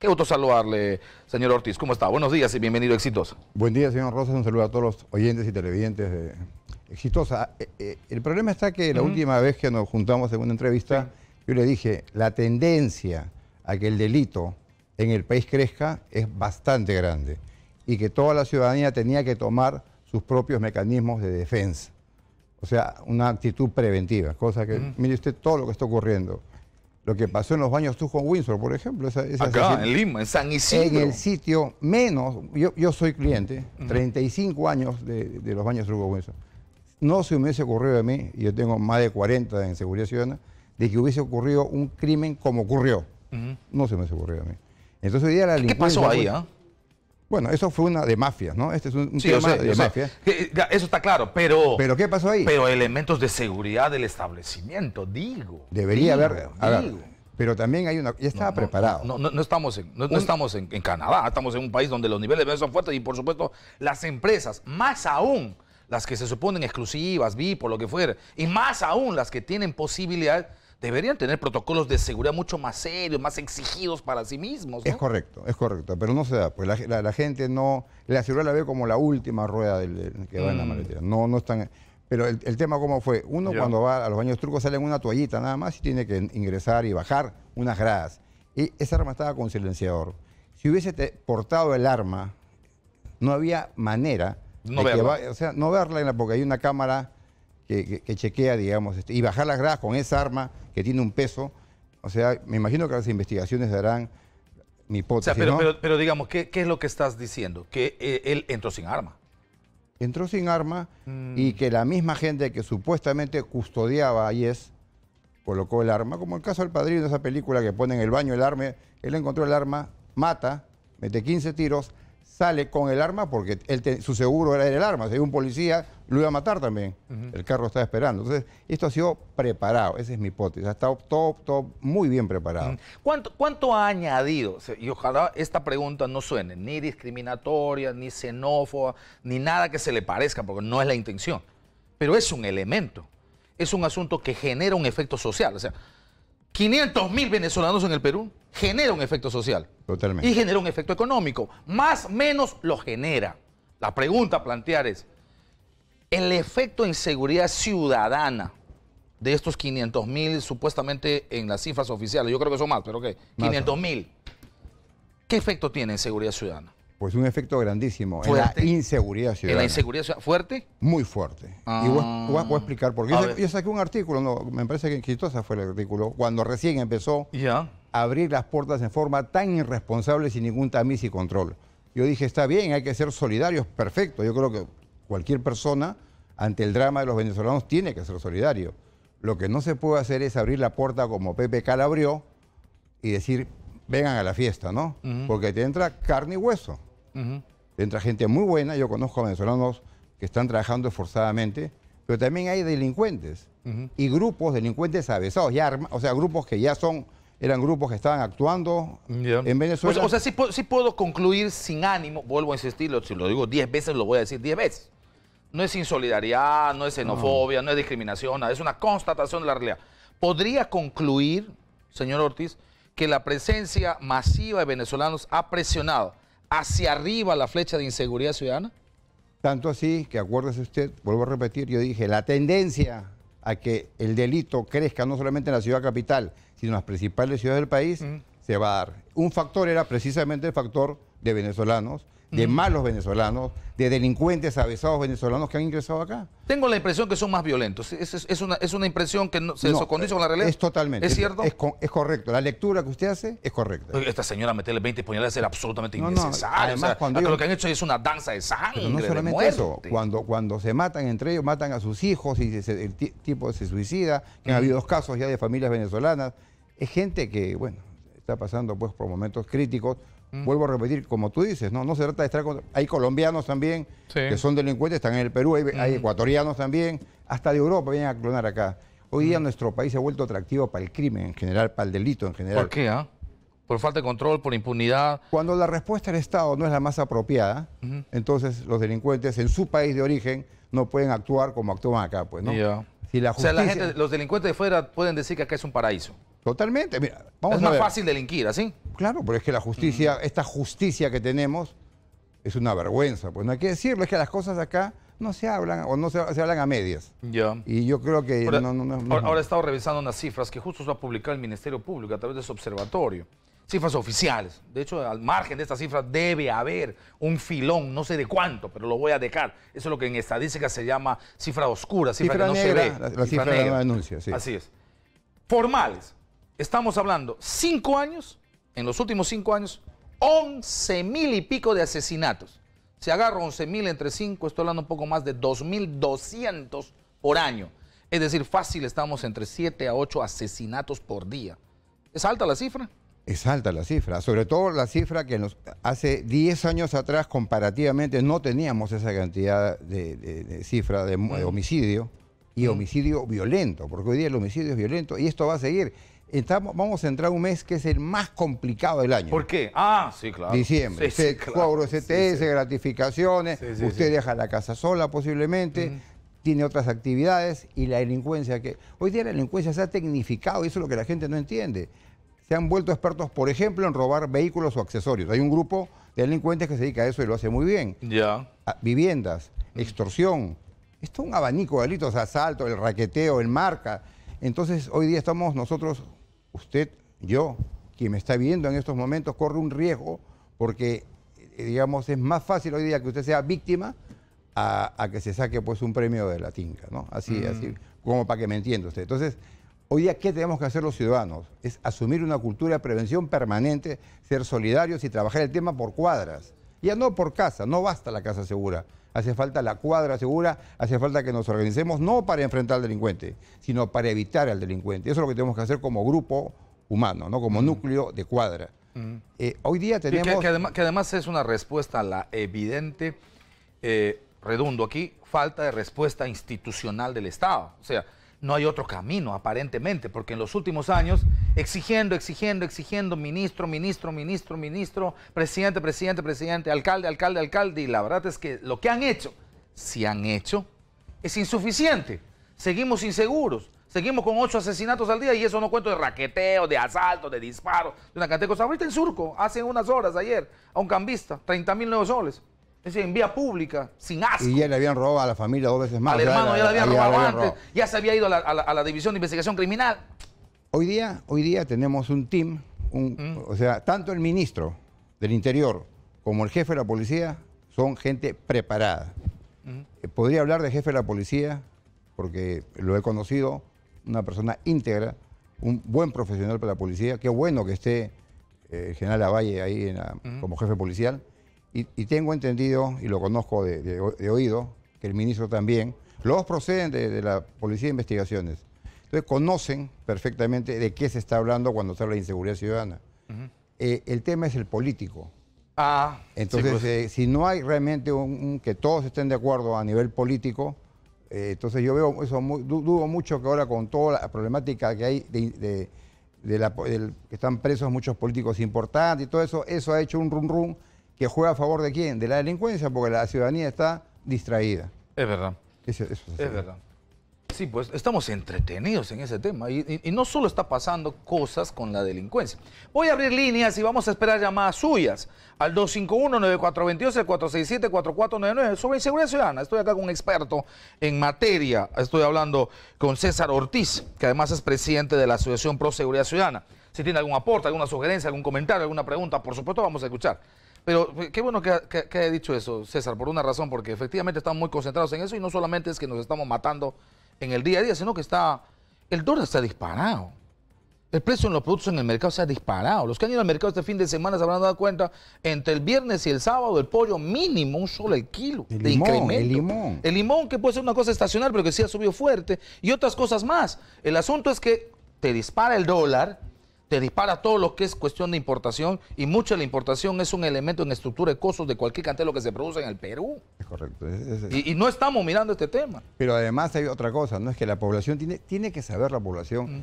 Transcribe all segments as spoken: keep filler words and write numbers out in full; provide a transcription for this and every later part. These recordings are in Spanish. Qué gusto saludarle, señor Ortiz. ¿Cómo está? Buenos días y bienvenido a Exitosa. Buen día, señor Rosas. Un saludo a todos los oyentes y televidentes de Exitosa. Eh, eh, el problema está que la uh-huh. última vez que nos juntamos en una entrevista, sí. yo le dije, la tendencia a que el delito en el país crezca es bastante grande y que toda la ciudadanía tenía que tomar sus propios mecanismos de defensa. O sea, una actitud preventiva, cosa que, uh-huh. mire usted todo lo que está ocurriendo. Lo que pasó en los baños Trujo-Winsor, por ejemplo. Esa, esa Acá, asesina, en Lima, en San Isidro. En el sitio menos... Yo, yo soy cliente, uh-huh. treinta y cinco años de, de los baños Trujo-Winsor. No se me hubiese ocurrido a mí, yo tengo más de cuarenta en Seguridad Ciudadana, de que hubiese ocurrido un crimen como ocurrió. Uh-huh. No se me hubiese ocurrido a mí. Entonces hoy día la delincuencia... ¿Qué pasó ahí, ah? ¿eh? Bueno, eso fue una de mafias, ¿no? Este es un sí, tema sé, de mafias. Eso está claro, pero... ¿Pero qué pasó ahí? Pero elementos de seguridad del establecimiento, digo. Debería digo, haber... Ahora, digo. Pero también hay una... Ya estaba no, no, preparado. No, no, no estamos, en, no, un, no estamos en, en Canadá, estamos en un país donde los niveles de violencia son fuertes y, por supuesto, las empresas, más aún las que se suponen exclusivas, V I P o lo que fuera, y más aún las que tienen posibilidad... deberían tener protocolos de seguridad mucho más serios, más exigidos para sí mismos, ¿no? Es correcto, es correcto, pero no se da, pues la, la, la gente no... La seguridad la ve como la última rueda del, del, que mm. va en la maletera, no, no están... Pero el, el tema cómo fue, uno Yo. cuando va a los baños turcos sale en una toallita nada más y tiene que ingresar y bajar unas gradas. Y esa arma estaba con silenciador. Si hubiese te portado el arma, no había manera... No de que va, o sea, no verla en la, porque hay una cámara... Que, que, que chequea, digamos, este, y bajar las gradas con esa arma que tiene un peso. O sea, me imagino que las investigaciones darán mi hipótesis, o sea, pero, ¿no? pero, pero digamos, ¿qué, ¿qué es lo que estás diciendo? Que eh, él entró sin arma. Entró sin arma mm. y que la misma gente que supuestamente custodiaba a Yes colocó el arma, como el caso del Padrino, esa película que pone en el baño el arma, él encontró el arma, mata, mete quince tiros, sale con el arma porque él te, su seguro era el arma. Si un policía lo iba a matar también. Uh-huh. El carro estaba esperando. Entonces, esto ha sido preparado. Esa es mi hipótesis. Ha estado todo, todo muy bien preparado. Uh-huh. ¿Cuánto, cuánto ha añadido? O sea, y ojalá esta pregunta no suene ni discriminatoria, ni xenófoba, ni nada que se le parezca, porque no es la intención. Pero es un elemento. Es un asunto que genera un efecto social. O sea, quinientos mil venezolanos en el Perú genera un efecto social. Totalmente. Y genera un efecto económico. Más o menos lo genera. La pregunta a plantear es, el efecto en seguridad ciudadana de estos quinientos mil, supuestamente en las cifras oficiales, yo creo que son más, pero ¿qué? quinientos mil. ¿Qué efecto tiene en seguridad ciudadana? Pues un efecto grandísimo, ¿Fuerte? en la inseguridad ciudadana. ¿En la inseguridad ciudadana? ¿Fuerte? Muy fuerte. Ah, y voy, voy, voy a explicar por qué. Yo, yo saqué un artículo, no, me parece que en Exitosa fue el artículo, cuando recién empezó yeah. a abrir las puertas en forma tan irresponsable, sin ningún tamiz y control. Yo dije, está bien, hay que ser solidarios, perfecto. Yo creo que cualquier persona, ante el drama de los venezolanos, tiene que ser solidario. Lo que no se puede hacer es abrir la puerta como Pepe Calabrió y decir, vengan a la fiesta, ¿no? Uh-huh. Porque te entra carne y hueso. Uh-huh. Entra gente muy buena, yo conozco a venezolanos que están trabajando esforzadamente, pero también hay delincuentes uh-huh. y grupos delincuentes avesados, ya arma, o sea, grupos que ya son, eran grupos que estaban actuando yeah. en Venezuela. O sea, o sea sí, sí puedo concluir sin ánimo, vuelvo a insistirlo, si lo digo diez veces lo voy a decir diez veces. No es insolidaridad, no es xenofobia, no, no es discriminación, nada, es una constatación de la realidad. ¿Podría concluir, señor Ortiz, que la presencia masiva de venezolanos ha presionado hacia arriba la flecha de inseguridad ciudadana? Tanto así que, acuérdese usted, vuelvo a repetir, yo dije, la tendencia a que el delito crezca no solamente en la ciudad capital, sino en las principales ciudades del país, mm. se va a dar. Un factor era precisamente el factor de venezolanos, de mm. malos venezolanos, de delincuentes avesados venezolanos que han ingresado acá. Tengo la impresión que son más violentos. Es, es, es, una, es una impresión que no, se no, condice con la realidad. Es totalmente. ¿Es cierto? Es, es, es correcto. La lectura que usted hace es correcta. Esta señora meterle veinte puñaladas era absolutamente no, innecesario. No, además, o sea, cuando ellos, lo que han hecho es una danza de sangre, no solamente eso. Cuando, cuando se matan entre ellos, matan a sus hijos y se, el tipo se suicida. Que mm. ha habido dos casos ya de familias venezolanas. Es gente que, bueno, está pasando pues por momentos críticos. Mm. Vuelvo a repetir, como tú dices, no, no se trata de estar con... Hay colombianos también, sí. que son delincuentes, están en el Perú, hay, mm. hay ecuatorianos también, hasta de Europa vienen a clonar acá. Hoy mm. día nuestro país se ha vuelto atractivo para el crimen en general, para el delito en general. ¿Por qué? ¿eh? ¿Por falta de control, por impunidad? Cuando la respuesta del Estado no es la más apropiada, mm. entonces los delincuentes en su país de origen no pueden actuar como actúan acá, pues, ¿no? Yeah. Si la justicia... O sea, la gente, los delincuentes de fuera pueden decir que acá es un paraíso. Totalmente. Mira, vamos es a más ver. Fácil delinquir, ¿así? Claro, pero es que la justicia, mm. esta justicia que tenemos es una vergüenza. Pues no hay que decirlo, es que las cosas acá no se hablan o no se, se hablan a medias. Ya. Yeah. Y yo creo que... Ahora, no, no, no, no, ahora, no. ahora he estado revisando unas cifras que justo se ha publicado el Ministerio Público a través de su observatorio. Cifras oficiales. De hecho, al margen de estas cifras debe haber un filón, no sé de cuánto, pero lo voy a dejar. Eso es lo que en estadística se llama cifra oscura, cifra, cifra que no negra, se ve. La, la cifra, cifra negra. De la denuncia, sí. Así es. Formales. Estamos hablando cinco años, en los últimos cinco años, once mil y pico de asesinatos. Se agarra once mil entre cinco, estoy hablando un poco más de dos mil doscientos por año. Es decir, fácil estamos entre siete a ocho asesinatos por día. ¿Es alta la cifra? Es alta la cifra, sobre todo la cifra que nos, hace diez años atrás comparativamente no teníamos esa cantidad de, de, de cifra de, de homicidio y homicidio violento, porque hoy día el homicidio es violento y esto va a seguir. Estamos, vamos a entrar un mes que es el más complicado del año. ¿Por qué? Ah, sí, claro. Diciembre, sí, sí, claro. Cobro C T S, sí, sí. gratificaciones, sí, sí, usted sí. deja la casa sola posiblemente... Mm. Tiene otras actividades y la delincuencia que... Hoy día la delincuencia se ha tecnificado y eso es lo que la gente no entiende. Se han vuelto expertos, por ejemplo, en robar vehículos o accesorios. Hay un grupo de delincuentes que se dedica a eso y lo hace muy bien. Ya. Yeah. Viviendas, extorsión. Esto es un abanico de delitos, asalto, el raqueteo, el marca. Entonces, hoy día estamos nosotros, usted, yo, quien me está viendo en estos momentos, corre un riesgo porque, digamos, es más fácil hoy día que usted sea víctima a, a que se saque pues un premio de la tinca, ¿no? Así, mm. así, como para que me entienda usted. Entonces... Hoy día, ¿qué tenemos que hacer los ciudadanos? Es asumir una cultura de prevención permanente, ser solidarios y trabajar el tema por cuadras. Ya no por casa, no basta la casa segura. Hace falta la cuadra segura, hace falta que nos organicemos no para enfrentar al delincuente, sino para evitar al delincuente. Eso es lo que tenemos que hacer como grupo humano, ¿no? Como mm. núcleo de cuadra. Mm. Eh, hoy día tenemos... Que, que, además, que además es una respuesta a la evidente, eh, redundo aquí, falta de respuesta institucional del Estado. O sea... No hay otro camino, aparentemente, porque en los últimos años, exigiendo, exigiendo, exigiendo, ministro, ministro, ministro, ministro, presidente, presidente, presidente, alcalde, alcalde, alcalde, y la verdad es que lo que han hecho, si han hecho, es insuficiente. Seguimos inseguros, seguimos con ocho asesinatos al día, y eso no cuento de raqueteo, de asalto, de disparo, de una cantidad de cosas. Ahorita en Surco, hace unas horas ayer, a un cambista, treinta mil nuevos soles. Es decir, en vía pública, sin asco. Y ya le habían robado a la familia dos veces más. Al hermano ya le habían robado antes, ya se había ido a la, a la, a la División de Investigación Criminal. Hoy día, hoy día tenemos un team, un, mm. o sea, tanto el ministro del Interior como el jefe de la policía son gente preparada. Mm. Podría hablar de jefe de la policía, porque lo he conocido, una persona íntegra, un buen profesional para la policía. Qué bueno que esté eh, el general Lavalle ahí en la, mm. como jefe policial. Y, y tengo entendido, y lo conozco de, de, de oído, que el ministro también, los dos proceden de, de la Policía de Investigaciones. Entonces, conocen perfectamente de qué se está hablando cuando se habla de inseguridad ciudadana. Uh-huh. eh, el tema es el político. Ah, entonces, sí, pues. eh, si no hay realmente un, un, que todos estén de acuerdo a nivel político, eh, entonces yo veo eso, muy, dudo mucho que ahora con toda la problemática que hay de... de, de, la, de que están presos muchos políticos importantes y todo eso, eso ha hecho un rum rum que juega a favor de quién, de la delincuencia, porque la ciudadanía está distraída. Es verdad. Eso, eso es, es verdad. Sí, pues estamos entretenidos en ese tema y, y, y no solo está pasando cosas con la delincuencia. Voy a abrir líneas y vamos a esperar llamadas suyas al dos cinco uno, nueve cuatro dos dos, al cuatro seis siete, cuatro cuatro nueve nueve sobre inseguridad ciudadana. Estoy acá con un experto en materia, estoy hablando con César Ortiz, que además es presidente de la Asociación Pro Seguridad Ciudadana. Si tiene algún aporte, alguna sugerencia, algún comentario, alguna pregunta, por supuesto vamos a escuchar. Pero qué bueno que, que, que haya dicho eso, César, por una razón, porque efectivamente estamos muy concentrados en eso y no solamente es que nos estamos matando en el día a día, sino que está el dólar está disparado. El precio en los productos en el mercado se ha disparado. Los que han ido al mercado este fin de semana se habrán dado cuenta, entre el viernes y el sábado, el pollo mínimo, un solo el kilo el de limón, incremento. El limón. El limón, que puede ser una cosa estacional, pero que sí ha subido fuerte, y otras cosas más. El asunto es que te dispara el dólar... Te dispara todo lo que es cuestión de importación y mucha de la importación es un elemento en estructura de costos de cualquier cantidad de lo que se produce en el Perú. Es correcto. Es, es, es. Y, y no estamos mirando este tema. Pero además hay otra cosa, ¿no? Es que la población tiene, tiene que saber la población. Mm.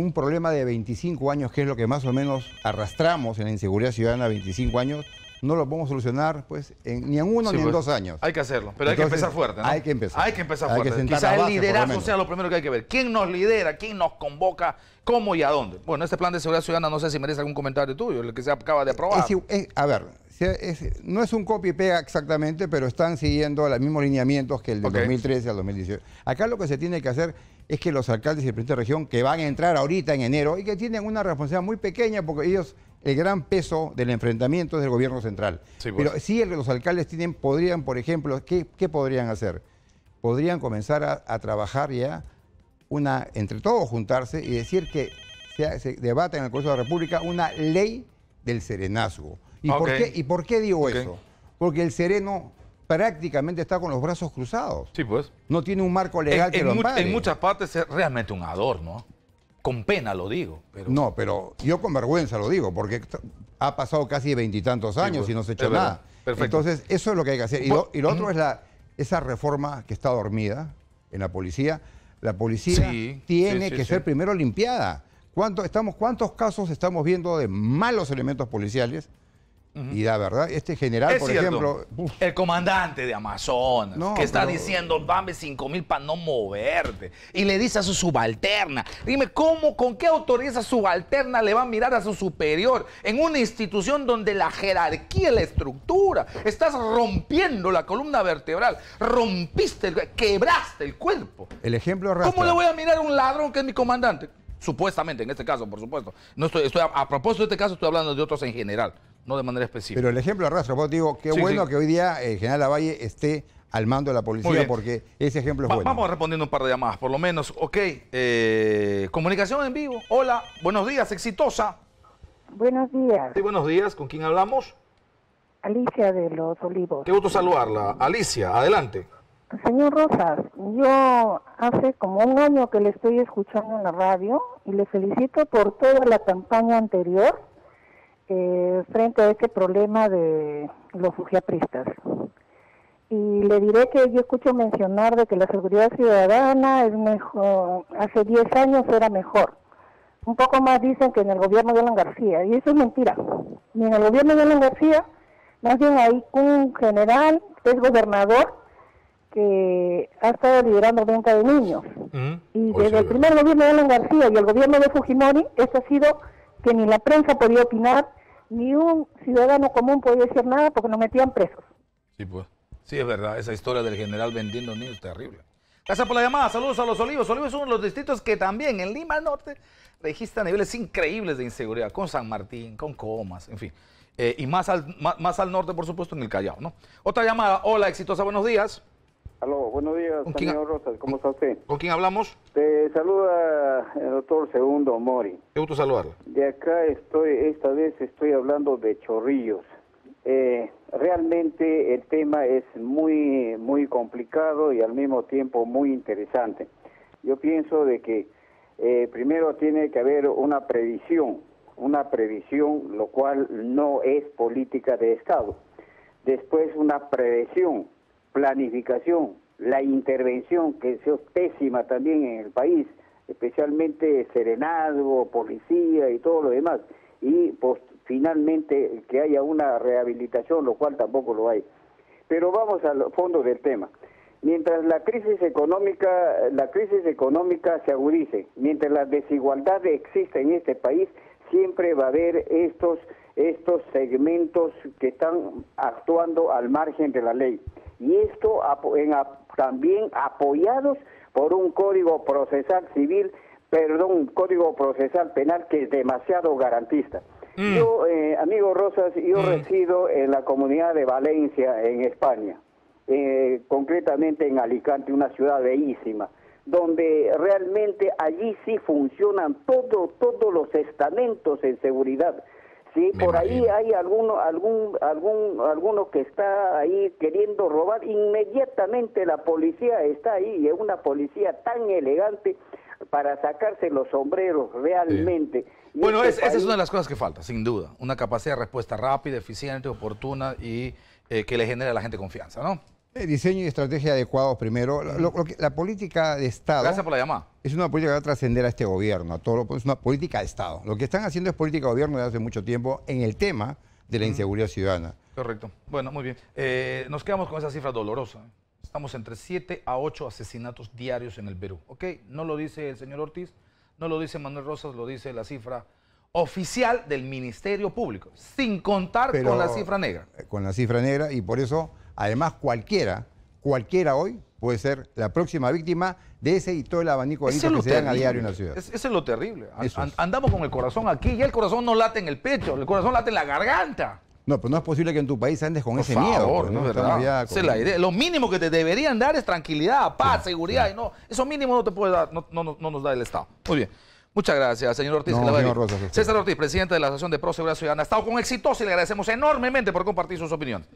Un problema de veinticinco años, que es lo que más o menos arrastramos en la inseguridad ciudadana, veinticinco años, no lo podemos solucionar pues en, ni en uno sí, ni pues, en dos años. Hay que hacerlo, pero Entonces, hay que empezar fuerte, ¿no? Hay que empezar. Hay que empezar hay fuerte. Quizás el liderazgo sea lo primero que hay que ver. ¿Quién nos lidera? ¿Quién nos convoca? ¿Cómo y a dónde? Bueno, este plan de seguridad ciudadana no sé si merece algún comentario tuyo, el que se acaba de aprobar. Es, es, a ver, es, no es un copy y pega exactamente, pero están siguiendo los mismos lineamientos que el de okay. dos mil trece al dos mil dieciocho. Acá lo que se tiene que hacer es que los alcaldes y el presidente de región que van a entrar ahorita en enero y que tienen una responsabilidad muy pequeña porque ellos... El gran peso del enfrentamiento es del gobierno central. Sí, pues. Pero si sí, los alcaldes tienen, podrían, por ejemplo, ¿qué, qué podrían hacer? Podrían comenzar a, a trabajar ya, una, entre todos juntarse y decir que se, se debata en el Congreso de la República una ley del serenazgo. ¿Y, okay. por, qué, y por qué digo okay. eso? Porque el sereno prácticamente está con los brazos cruzados. Sí, pues. No tiene un marco legal en, que en lo ampare. En muchas partes es realmente un adorno. Con pena lo digo. Pero... No, pero yo con vergüenza lo digo, porque ha pasado casi veintitantos años sí, pues, y no se ha hecho nada. Perfecto. Entonces, eso es lo que hay que hacer. Y lo, y lo otro es la, esa reforma que está dormida en la policía. La policía sí, tiene sí, sí, que sí. ser primero limpiada. ¿Cuánto, estamos, ¿Cuántos casos estamos viendo de malos elementos policiales? Uh-huh. Y la verdad, este general, es por cierto, ejemplo... Uf. El comandante de Amazonas, no, que está pero... diciendo, dame cinco mil para no moverte. Y le dice a su subalterna, dime, ¿cómo, con qué autoridad esa subalterna le va a mirar a su superior? En una institución donde la jerarquía es la estructura. Estás rompiendo la columna vertebral, rompiste, el, quebraste el cuerpo. El ejemplo arrastra. ¿Cómo le voy a mirar a un ladrón que es mi comandante? Supuestamente, en este caso, por supuesto. No estoy, estoy a, a propósito de este caso, estoy hablando de otros en general. No de manera específica. Pero el ejemplo arrastra. Vos digo, qué sí, bueno sí. que hoy día el general Lavalle esté al mando de la policía porque ese ejemplo es Va bueno. Vamos respondiendo un par de llamadas, por lo menos. Ok, eh, comunicación en vivo. Hola, buenos días, Exitosa. Buenos días. Sí, buenos días. ¿Con quién hablamos? Alicia de Los Olivos. Qué gusto saludarla. Alicia, adelante. Señor Rosas, yo hace como un año que le estoy escuchando en la radio y le felicito por toda la campaña anterior Eh, frente a este problema de los fujiapristas. Y le diré que yo escucho mencionar de que la seguridad ciudadana es mejor, hace diez años era mejor. Un poco más dicen que en el gobierno de Alan García, y eso es mentira. Ni en el gobierno de Alan García, más bien hay un general, es gobernador, que ha estado liderando venta de niños. Mm, y desde el primer gobierno de Alan García y el gobierno de Fujimori, esto ha sido que ni la prensa podía opinar, ni un ciudadano común podía decir nada porque nos metían presos. Sí, pues. Sí, es verdad. Esa historia del general vendiendo niños es terrible. Gracias por la llamada. Saludos a Los Olivos. Olivos es uno de los distritos que también en Lima Norte registra niveles increíbles de inseguridad, con San Martín, con Comas, en fin. Eh, y más al, más, más al norte, por supuesto, en el Callao, ¿no? Otra llamada. Hola, Exitosa. Buenos días. Aló, buenos días, señor Rosas, ¿cómo está usted? ¿Con quién hablamos? Te saluda el doctor Segundo Mori. Qué gusto saludarlo. De acá estoy, esta vez estoy hablando de Chorrillos. Eh, realmente el tema es muy, muy complicado y al mismo tiempo muy interesante. Yo pienso de que eh, primero tiene que haber una previsión, una previsión, lo cual no es política de Estado. Después una prevención. Planificación, la intervención que es pésima también en el país, especialmente serenazgo, policía y todo lo demás, y pues, finalmente que haya una rehabilitación, lo cual tampoco lo hay. Pero vamos al fondo del tema. Mientras la crisis económica, la crisis económica se agudice, mientras la desigualdad exista en este país, siempre va a haber estos, estos segmentos que están actuando al margen de la ley. Y esto en, también apoyados por un código procesal civil, perdón, un código procesal penal que es demasiado garantista. Mm. Yo, eh, amigo Rosas, yo mm. resido en la comunidad de Valencia, en España, eh, concretamente en Alicante, una ciudad bellísima, donde realmente allí sí funcionan todo, todos los estamentos en seguridad. Sí, me por imagino. Ahí hay alguno, algún, algún, alguno que está ahí queriendo robar, inmediatamente la policía está ahí, y es una policía tan elegante para sacarse los sombreros realmente. Sí. Bueno, este es, país... esa es una de las cosas que falta, sin duda, una capacidad de respuesta rápida, eficiente, oportuna y eh, que le genere a la gente confianza, ¿no? El diseño y estrategia adecuados primero. Lo, lo que, la política de Estado... Gracias por la llamada. Es una política que va a trascender a este gobierno. A todo lo, es una política de Estado. Lo que están haciendo es política de gobierno desde hace mucho tiempo en el tema de la inseguridad ciudadana. Correcto. Bueno, muy bien. Eh, nos quedamos con esa cifra dolorosa. Estamos entre siete a ocho asesinatos diarios en el Perú. ¿Ok? No lo dice el señor Ortiz, no lo dice Manuel Rosas, lo dice la cifra oficial del Ministerio Público, sin contar Pero, con la cifra negra. Con la cifra negra, y por eso, además, cualquiera, cualquiera hoy puede ser la próxima víctima de ese y todo el abanico de delitos que se dan a diario en la ciudad. Eso es lo terrible. And, andamos con el corazón aquí y el corazón no late en el pecho, el corazón late en la garganta. No, pero no es posible que en tu país andes con Por ese favor, miedo. No, no es verdad. Con... la idea. Lo mínimo que te deberían dar es tranquilidad, paz, sí, seguridad. Sí. Y no, eso mínimo no te puede dar, no, no, no nos da el Estado. Muy bien. Muchas gracias, señor Ortiz. No, señor Rosas, César Ortiz, presidente de la Asociación de Pro Seguridad Ciudadana, ha estado con Exitosa y le agradecemos enormemente por compartir sus opiniones.